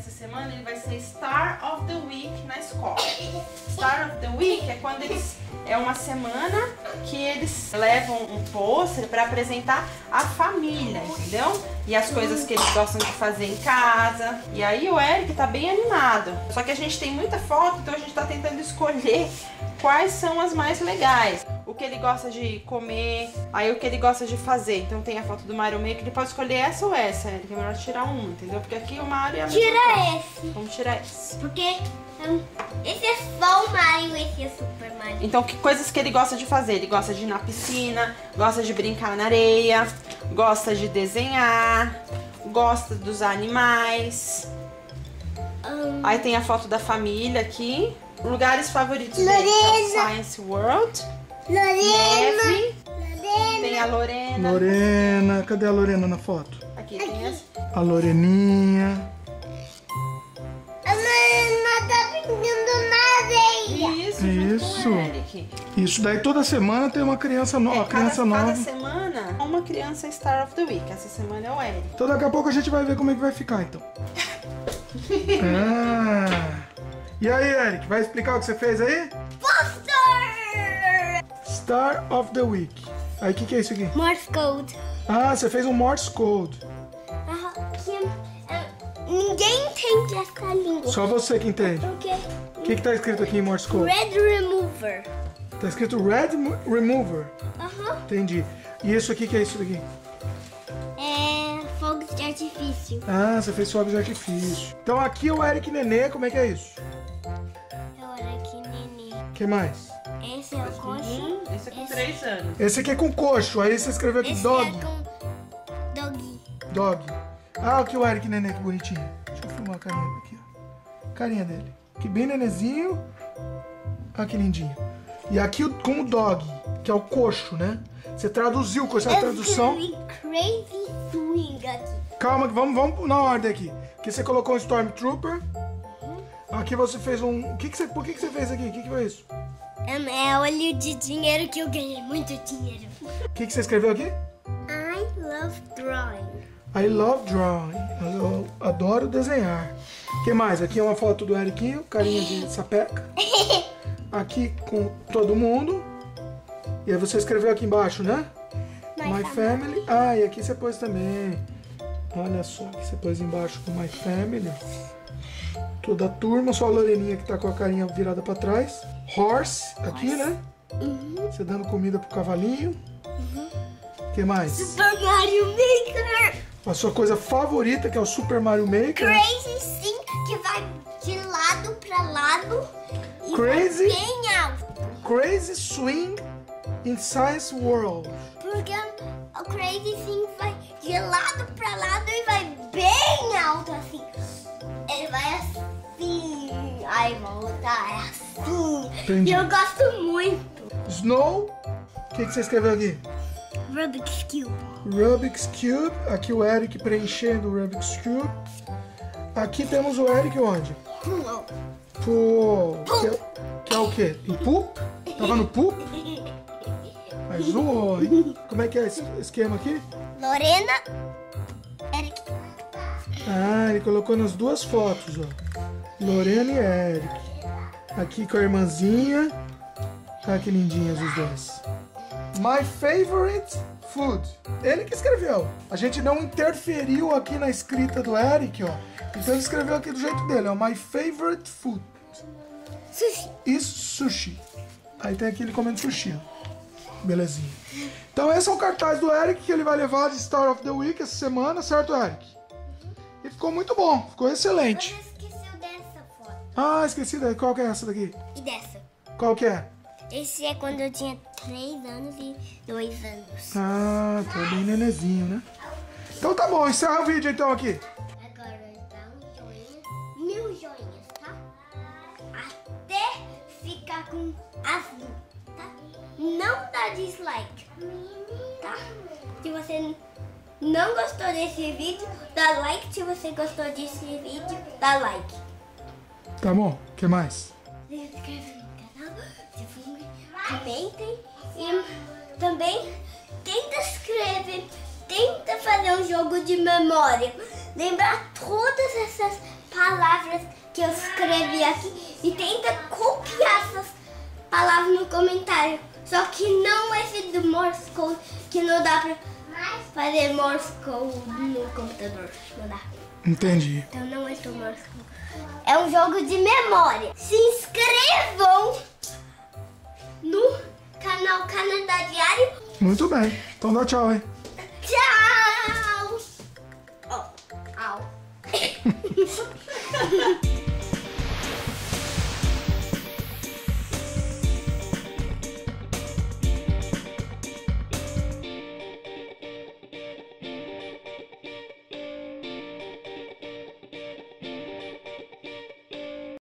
essa semana, ele vai ser Star of the Week na escola. Star of the Week é quando eles... é uma semana que eles levam um pôster para apresentar a família, entendeu? E as coisas que eles gostam de fazer em casa. E aí o Eric tá bem animado. Só que a gente tem muita foto, então a gente tá tentando escolher quais são as mais legais. O que ele gosta de comer, aí o que ele gosta de fazer. Então tem a foto do Mario Maker, ele pode escolher essa ou essa, Eric. É melhor tirar uma, entendeu? Porque aqui o Mario é a mesma coisa. Esse. Vamos tirar esse. Porque... esse é só o Mario, esse é Super Mario. Então, que coisas que ele gosta de fazer? Ele gosta de ir na piscina, gosta de brincar na areia, gosta de desenhar, gosta dos animais. Aí tem a foto da família aqui. Lugares favoritos dele são Science World, neve. Tem a Lorena. Lorena, cadê a Lorena na foto? Aqui tem essa. A Loreninha. Isso. Isso daí toda semana tem uma criança nova. Cada semana uma criança é Star of the Week. Essa semana é o Eric. Então daqui a pouco a gente vai ver como é que vai ficar então. E aí, Eric, vai explicar o que você fez aí? Poster! Star of the Week. Aí o que é isso aqui? Morse code. Ah, você fez um Morse code. Ninguém entende essa língua. Só você que entende. O que tá escrito aqui em Morse Code? Red Remover. Tá escrito Red Remover? Entendi. E isso aqui, que é isso daqui? É... fogos de artifício. Ah, você fez fogos de artifício. Então aqui é o Eric Nenê, como é que é isso? É o Eric Nenê. O que mais? Esse é o coxo. Esse é com 3 anos. Esse aqui é com coxo, aí você escreveu aqui dog. Esse é com... dog. Dog. Ah, aqui o Eric Nenê, que bonitinho. Deixa eu filmar a carinha dele aqui, ó. Carinha dele. Que bem nenezinho. Ah, que lindinho. E aqui com o dog, que é o coxo, né? Você traduziu com essa tradução. Crazy Swing aqui. Calma, vamos na ordem aqui. Aqui você colocou um Stormtrooper. Aqui você fez um... por que você fez aqui? O que foi isso? É olho de dinheiro que eu ganhei. Muito dinheiro. O que você escreveu aqui? I love drawing. I love drawing. Eu adoro desenhar. O que mais? Aqui é uma foto do Eriquinho, carinha de sapeca. Aqui com todo mundo. E aí você escreveu aqui embaixo, né? My family. Ah, e aqui você pôs também. Olha só, aqui você pôs embaixo com My Family. Toda a turma, só a Loreninha que tá com a carinha virada pra trás. Horse, aqui, né? Você dando comida pro cavalinho. O que mais? Super Mario Maker! A sua coisa favorita, que é o Super Mario Maker. Crazy Swing, que vai de lado pra lado e Crazy, vai bem alto. Crazy Swing in Science World. Porque o Crazy Swing vai de lado pra lado e vai bem alto assim. Ele vai assim, aí volta assim. Entendi. E eu gosto muito. Snow, o que você escreveu aqui? Rubik's Cube. Rubik's Cube. Aqui o Eric preenchendo o Rubik's Cube. Aqui temos o Eric onde? Pool. Pool. Que é o quê? Em poop? Tava no poop? Mas zoou, hein? Como é que é esse esquema aqui? Lorena. Eric. Ah, ele colocou nas duas fotos, ó. Lorena e Eric. Aqui com a irmãzinha. Tá, que lindinhas os dois. My favorite food. Ele que escreveu. A gente não interferiu aqui na escrita do Eric, ó. Então ele escreveu aqui do jeito dele, ó. My favorite food. Sushi. Isso, sushi. Aí tem aqui ele comendo sushi, ó. Belezinha. Então esse é o cartaz do Eric que ele vai levar de Star of the Week essa semana, certo, Eric? E ficou muito bom. Ficou excelente. Mas esqueceu dessa foto. Ah, esqueci dessa. Qual que é essa daqui? E dessa. Qual que é? Esse é quando eu tinha 3 anos e 2 anos. Ah, tá bem nenezinho, né? Então tá bom, encerra o vídeo então aqui. Agora dá um joinha, 1000 joinhas, tá? Até ficar com azul, tá? Não dá dislike, tá? Se você não gostou desse vídeo, dá like. Se você gostou desse vídeo, dá like. Tá bom, o que mais? Se inscreve no canal, se for... comentem e também tenta escrever, tenta fazer um jogo de memória, lembrar todas essas palavras. palavras que eu escrevi aqui e tenta copiar essas palavras no comentário. Só que não esse do Morse code, que não dá pra fazer Morse code no computador. Não dá. Entendi. Então não é do Morse code. É um jogo de memória. Se inscrevam no canal Canada Diário. Muito bem. Então dá tchau, hein?